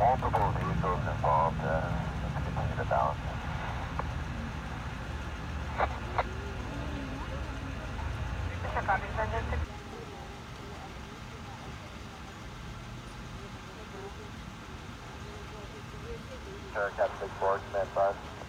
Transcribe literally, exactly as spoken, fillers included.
Multiple vehicles involved and continue the balance. Sure, got the board, met bus.